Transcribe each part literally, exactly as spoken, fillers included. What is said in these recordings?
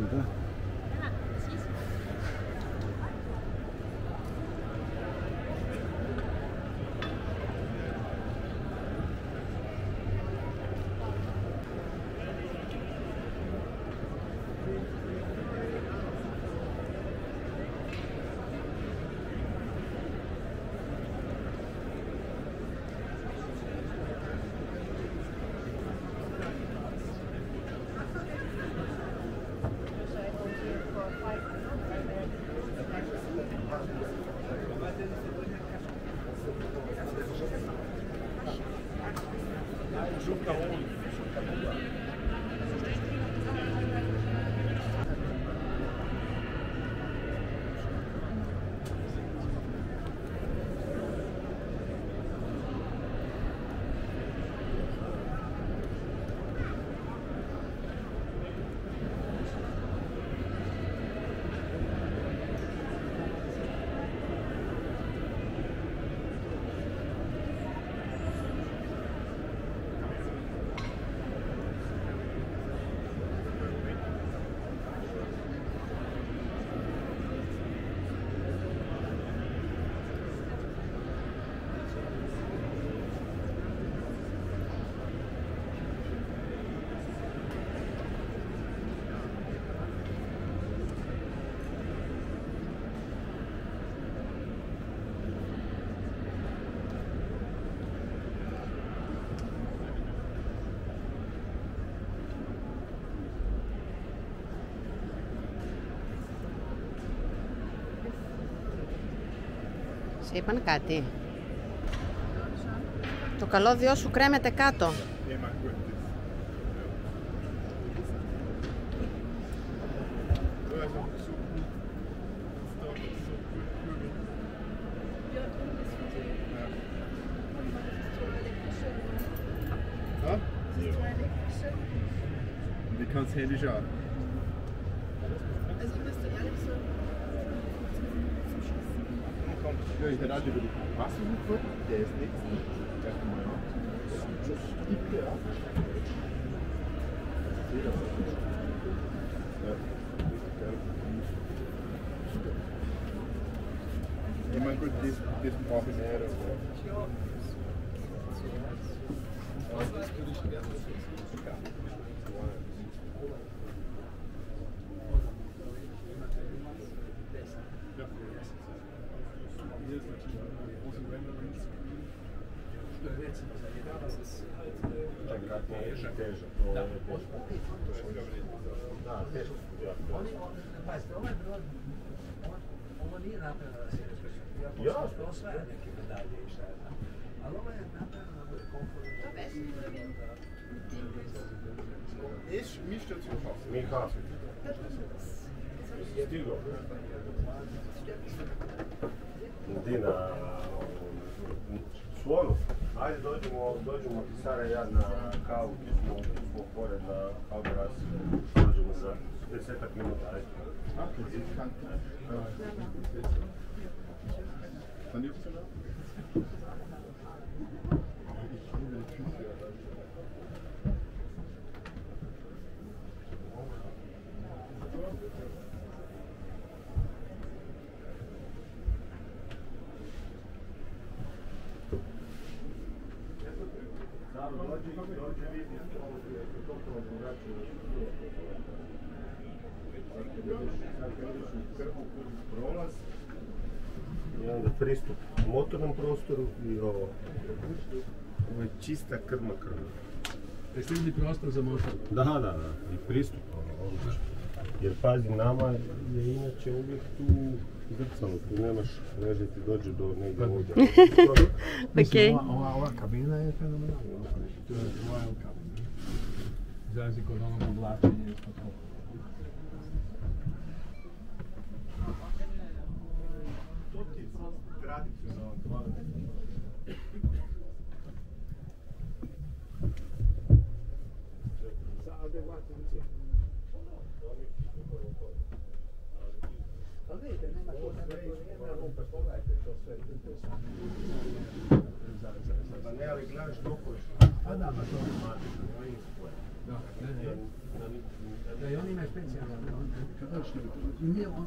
bekannt, ne? Είπαν κάτι. Το καλώδιό σου κρέμεται κάτω. Ja, ich hätte auch über die Wasserhufe, der ist nichts. Erstmal, ja. Das gibt der. Ich sehe das auch nicht. Ja, richtig geil. Ich meine, gut, das, das brauche ich näher. Ja. Aber das ist für dich schwer. Hier ist natürlich eine große Rendering-Screen. Das ist halt der Dina, Slovenov, ajde dođemo, dođemo od Sara i ja na kavu, pismo smo pored na Alberaz, dođemo za desetak minuta, ajde. I onda pristup motornom prostoru I ovo. Ovo je čista krma krma. Pristupi prostor za motor? Da, da, da. I pristup. Jer pazi, nama je inače uvijek tu grcano, tu nemaš reži ti dođe do negdje ovdje. Mislim, ova kabina je fenomenalna. To je wild kabina. Zavisno od onog oblačenja ispod kola. Zavisno od onog oblačenja ispod kola. Ja, ja, nicht mehr speziell. Das stimmt. In mir auch.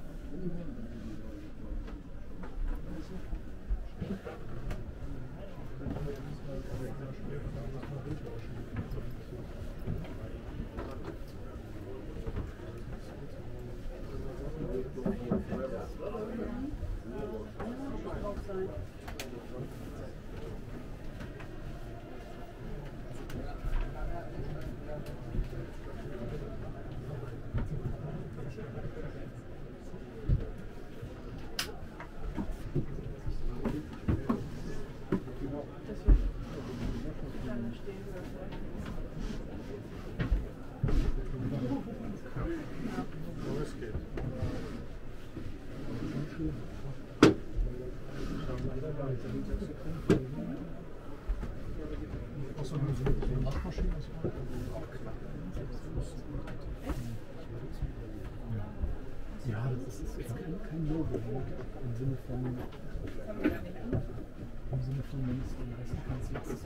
Im Sinne von, im Sinne von, wenn es den Rest kannst, jetzt ist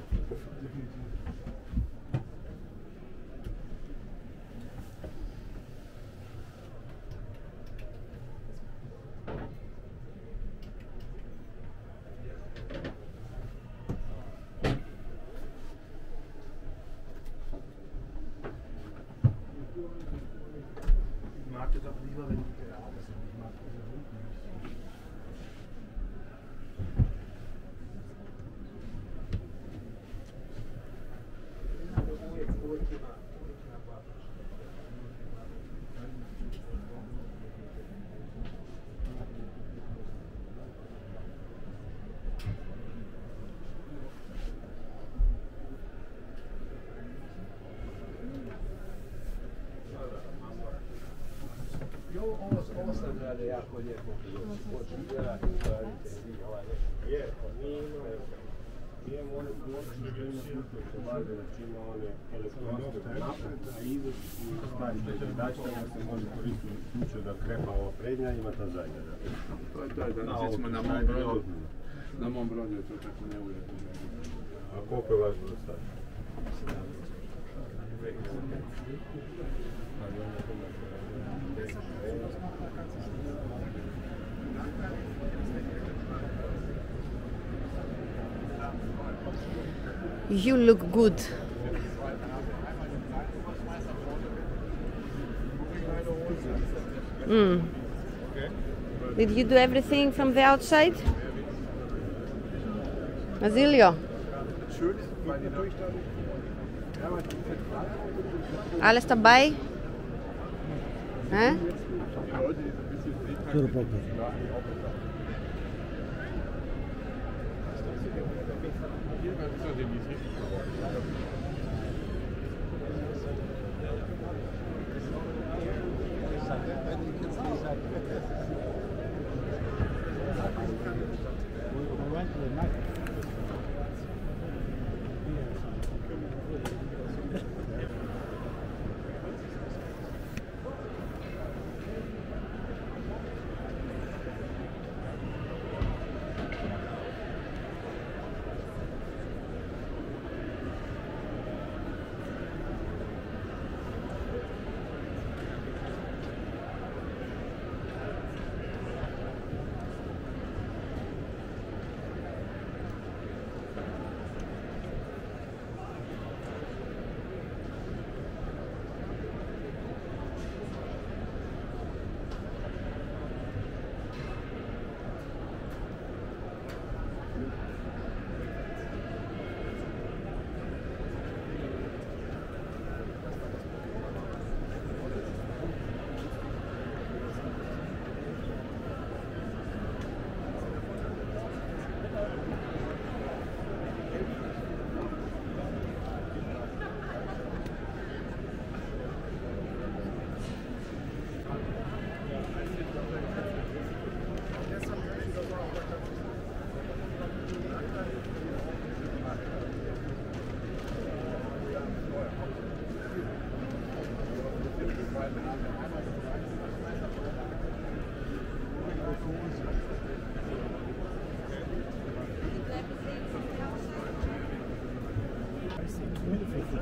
ich mag das auch lieber, wenn ich ja, das nicht mag. Ovo sam rade jako lijepo počinjerati radite svi ovaj nešto lijepo, nino, nije moram pomoći da ima slučaj što baze račina one elektronske napredne, a izaći stavite predačka da se može koristiti u slučaju da krepa ova prednja ima ta zadnja. To je to, danas recimo na mom brodu, na mom brodu je to tako neujetno. A koliko je vaš brod stavio? You look good. Mm. Did you do everything from the outside? Basilio. Alles dabei? Hä? Thank you. the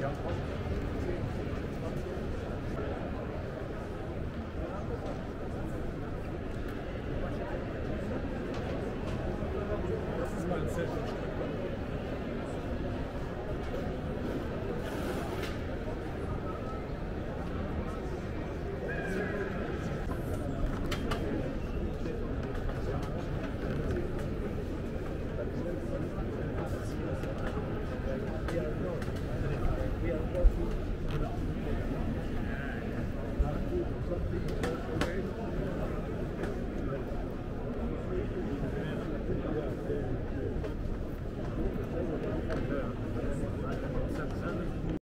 Yeah.